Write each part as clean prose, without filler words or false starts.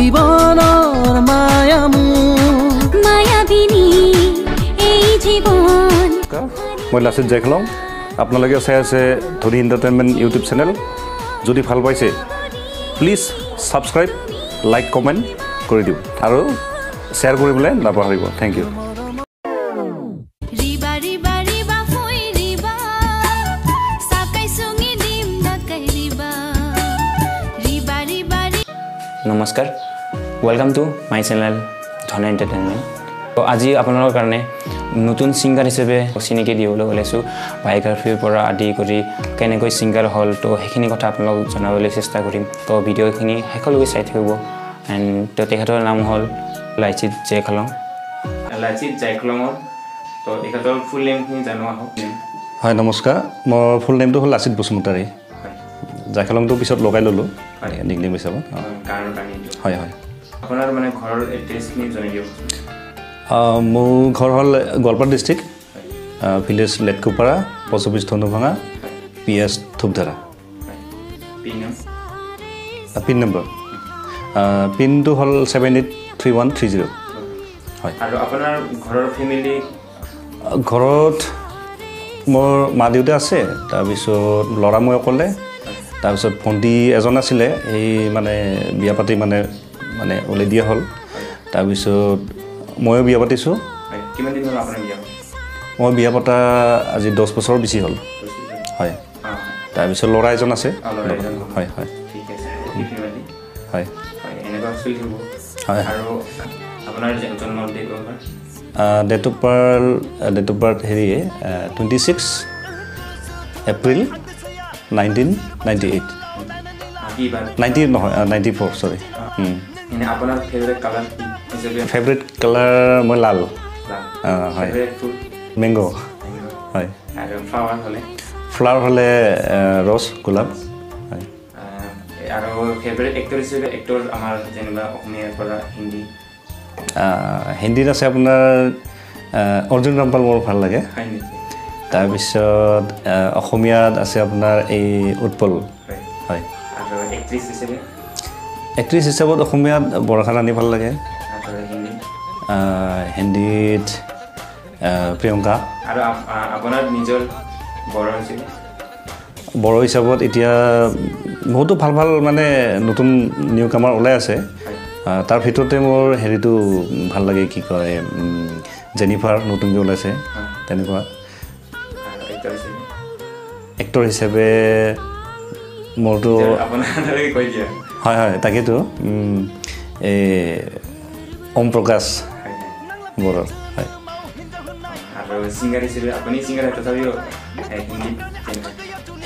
জীবন আর মায়া মায়াবিনী এই জীবন মই লাসিত দেখলাম আপনাদের চাই আছে ধনী এন্টারটেইনমেন্ট ইউটিউব চ্যানেল যদি ভাল পাইছে প্লিজ সাবস্ক্রাইব লাইক কমেন্ট করে দিও আর শেয়ার করে বলে না পাহরিব থ্যাংক ইউ नमस्कार, welcome to my channel Dhani entertainment. तो आज आपनर कारण नतुन सिंगार हिसाब चिनिकी दिवल ओलाइसो बायोग्राफी परा आदि करी केनेकै सिंगार हल तो हेखिनि कथा आपनलक जनाबले चेष्टा करिम। तो भिडियो खिनि हेखलगै साइ थैबो एन्ड तो तेखथर नाम हल लाचित जयखलम। लाचित जयखलम तो तेखथर फुल नेम खिनि जानवा हो। हाय नमस्कार, म फुल नेम तो हल लाचित बसुमतारी। जयखलम तो पिसत लगाइ ललो निकनेम हिसाबत कारण तानि हाय हाय आपनर माने घर एड्रेस नि जने दियो। मो घर हल गलपार डिस्ट्रिक्ट विलेज लेटकोपारा पोसबिस थनभांगा पीएस थुपधरा पिन नंबर पिन तो हल 783130 हाय। आरो आपनर घरर फैमिली घरत मोर मादिउते आसे ताबिसो लरा मय कले तारसो फन्दी एजन आছিলে এই মানে বিয়া পাতি মানে মানে ওলে দিয়া হল তারপিছত ময়ো বিয়া পাতিছো। কিমান দিন হল আপনা বিয়া? মই বিয়া পাতা আজি 10 বছৰ বেছি হল। হয় তারপিছত লৰা এজন আছে। হয় হয় ঠিক আছে ফ্যামিলি। হয় হয় এনেবা ফিল হব। হয় আৰু আপোনাৰ জন্ম ডেট অফ বার্থ হেৰি 26 এপ্ৰিল 1998 94 sorry। इन आपना फेवरेट कलर म लाल हाय मैंगो हाय आरो फ्लावर हले रोज गुलाब हाय आरो फेवरेट एक्टर से एक्टर अमर जेनेबा ओखमिया परा हिंदी हिंदी ना से आपना अर्जुन रामपाल मोर ভাল লাগে हाय নি ताबिसत ओखमिया আছে আপনার এই উৎপল হয় আৰু একট্ৰেছ হিচাপে ওখমিয়া বৰখানানি ভাল লাগে হিন্দীত প্ৰিয়ংকা আৰু আপোনাৰ নিজৰ বড় হিচাপে বড় হিচাপত এতিয়া বহুত ভাল ভাল মানে নতুন নিউ কামাৰ ওলাই আছে তাৰ ভিতৰতে মোৰ হেৰিটো ভাল লাগে কি কয় জেনিফাৰ নতুনকৈ ওলাইছে তেনেকুৱা एक्टर हिसाबे मोर तो आपन आरे कोइ दिया हाय हाय ताके तो ए ओम प्रकाश मोर हाय आरो सिंगर हिसाबे आपनि सिंगर तथाबियो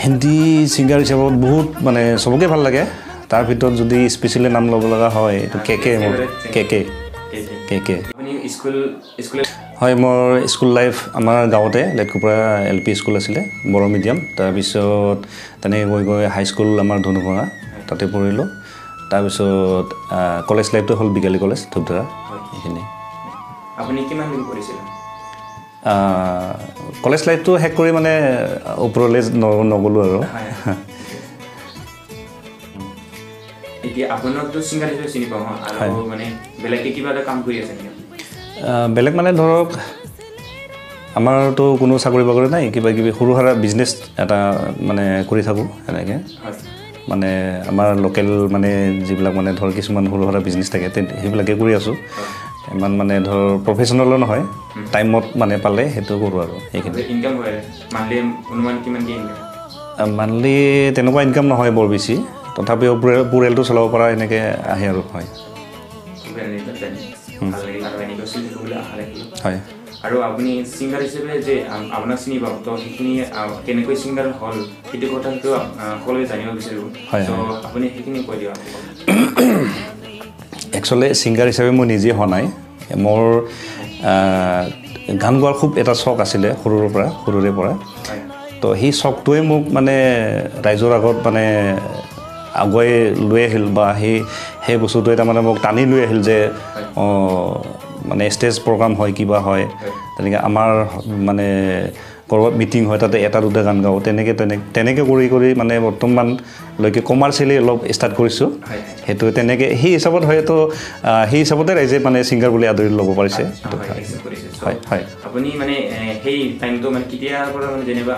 हिन्दी सिंगर हिसाबे बहुत माने सबके ভাল লাগে তার ভিতর যদি স্পেশালি নাম লব লাগা হয় তো কেকে আপনি স্কুল হয় মোৰ স্কুল লাইফ আমাৰ গাঁৱতে লেটকুপৰা এলপি স্কুল আছিল বড় মিডিয়াম তাৰপিছত তেনে গৈ গৈ হাই স্কুল আমাৰ ধনুভঙা তাতে পঢ়িলো তাৰপিছত কলেজ লাইফটো হ'ল বিগালি কলেজ ধুপধৰা এখিনি। আপুনি কিমান দিন পঢ়িছিল? কলেজ লাইফটো হেক কৰি মানে ওপৰলৈ নগলো আৰু। এতিয়া আপোনাৰটো সিঙ্গাৰ হিচাপে চিনি পাওঁ আৰু মানে বেলেগকে কিবা এটা কাম কৰি আছে নেকি? বেলেগ মানে ধৰক আমাৰতো কোনো চাকৰি বাকৰি নাই কিবা কিবি সৰুহাৰা বিজনেছ এটা মানে কৰি থাকোঁ এনেকৈ মানে আমাৰ লোকেল মানে যিবিলাক মানে ধৰ কিছুমান সৰুহাৰা বিজনেছ থাকে সেইবিলাকে কৰি আছোঁ ইমান মানে ধৰ প্ৰফেচনেলো নহয় টাইমত মানে পালে সেইটো কৰোঁ আৰু সেইখিনি। মান্থলি তেনেকুৱা ইনকাম নহয় বৰ বেছি তথাপিও পৰিয়ালটো চলাব পৰা এনেকৈ আহে আৰু হয়। হয় আৰু আপুনি সিঙ্গার হিচাপে যে আপোনাক চিনি পাওঁ তো সেইখিনি কেনেকৈ সিঙ্গাৰ হল সেইটো কথাটো সকলোৱে জানিব বিচাৰিব তো আপুনি সেইখিনি কৈ দিয়ক। একচুৱেলি সিঙ্গাৰ হিচাপে মই নিজে হোৱা নাই মোৰ গান গোৱাৰ খুব এটা চখ আছিলে সৰুৰে পৰা তো সেই চখটোৱে মোক মানে ৰাইজৰ আগত মানে আগুৱাই লৈ আহিল বা সেই বস্তুটোৱে তাৰমানে মোক টানি লৈ আহিল যে মানে স্টেজ প্ৰগ্ৰাম হয় কিবা হয় তেনেকৈ আমাৰ মানে korban meeting hoy tate eta duda gan gao teneke kori mane bortoman loike commercially love start korisu hetu teneke hi hisabot hoy to hi hisabote raise mane singer boli adori lobo parise hai apuni mane hei time to mane kitia pora mane jeneba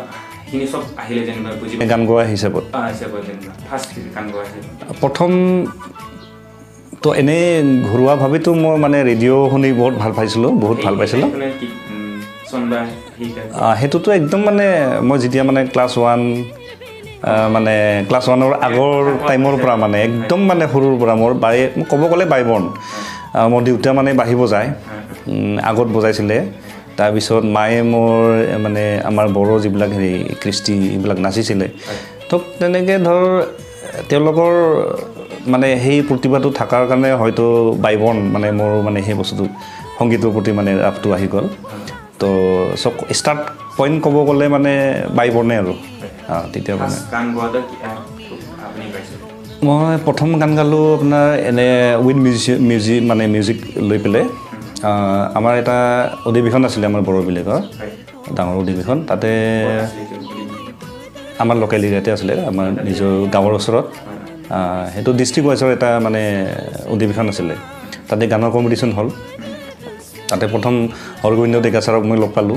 ini sob ahile jeneba buji gan goa hisabot hisabot jeneba first gan goa prothom to ene ghurua bhabe to mo mane radio huni bahut bhal paisilo sonba hetu to ekdom mane mo jitia mane class 1 or agor time or pra mane ekdom mane horur pra mor bai kobo kole bai bon mo diuta mane bahibo jay agot bojaisile ta bisor mae mor mane amar boro jiblak heri kristi iblak nasisile to tenege dhor telokor mane hei purtibatu thakar karone hoyto baibon mane mor mane hei bostu hongitor proti mane aptu ahi gol to sok start point kobo gole mane baibone aru titia mane kan goda apni paisilo moi prothom kan galu apnar ene wind music mane music loi pele amar eta odibihon asile amar boro bilegor dangor odibihon tate amar locality asile amar nijo gawor osorot hetu district wise eta mane odibihon asile tate ganor competition hol tate prothom Orgoindo Deka sarok moi log palu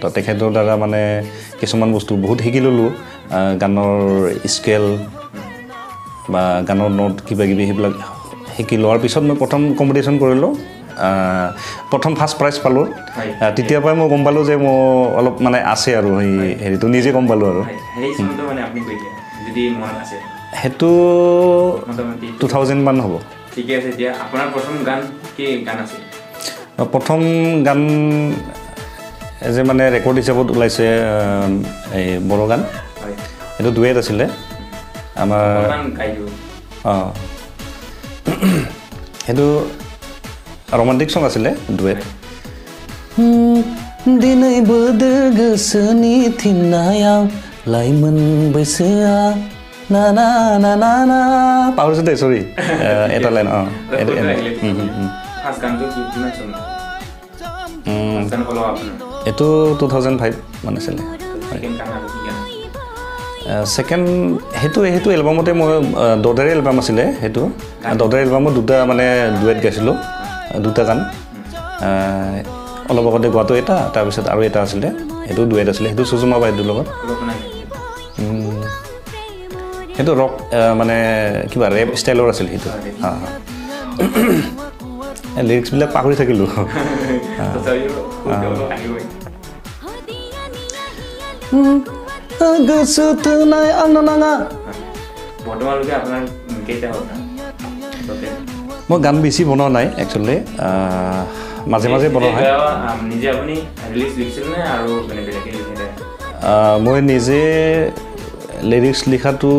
to tekhetor dara mane kisuman bostu bahut hikilulu ganor scale ba ganor note kiba kibi hiblak hikilor pisot moi prothom competition korilo prothom first prize palu titia pa moi gom palu je mo olop mane ase aru hei heri to nije gom palu aru hei somoto mane apni koike jodi mon ase hetu 2000 মান hobo thik ase dia apnar prothom gan ki gan ase প্রথম গান as মানে record হিসাবত উলাইছে এই বড় গান এটা দুয়েট আছিলে আমার গান গাইও হেতু রোমান্টিক সং আছিলে দুয়েট দিনই বদল গসনি থিনায়া লাইমন বৈসা না না না না না পাওয়ার সেটা সরি এটা line khas ganjo ki dimension kan follow up itu 2005 mane sele second hetu album ote mo dodare album asile hetu dodare album duta mane duet gaisilo duta gan olobogode goto eta tar bisot aru eta asile hetu duet asile hetu sujuma bai du logot hetu rock mane kiba rap style or asile hetu ha lyrics bila pakuri thakilu মই গান বেছি বনোৱা নাই actually মাজে মাজে বনোৱা হয় নিজে আপুনি ৰিলিজ লিখিছিল নে আৰু মানে বেলেগ লিখিলে মই নিজে লিৰিক্স লিখাটো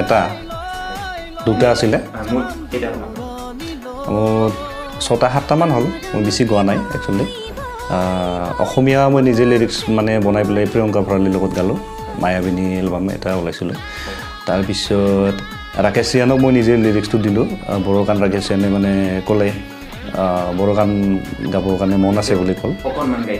এটা দুটা আছিলে মোৰ এটা মোৰ 6-7টা মান হ'ল মই বেছি গোৱা নাই একচুৱেলি অসমীয়া মই নিজে লিৰিক্স মানে বনাই পেলাই প্ৰিয়ংকা ভৰালীৰ লগত গালো মায়াবিনী এলবাম এটা ওলাইছিলে তাৰপিছত ৰাকেশ ৰিয়ানক মই নিজে লিৰিক্সটো দিলোঁ বড়ো গান ৰাকেশ ৰিয়ানে মানে ক'লে বড়ো গান গাবৰ কাৰণে মন আছে বুলি ক'ল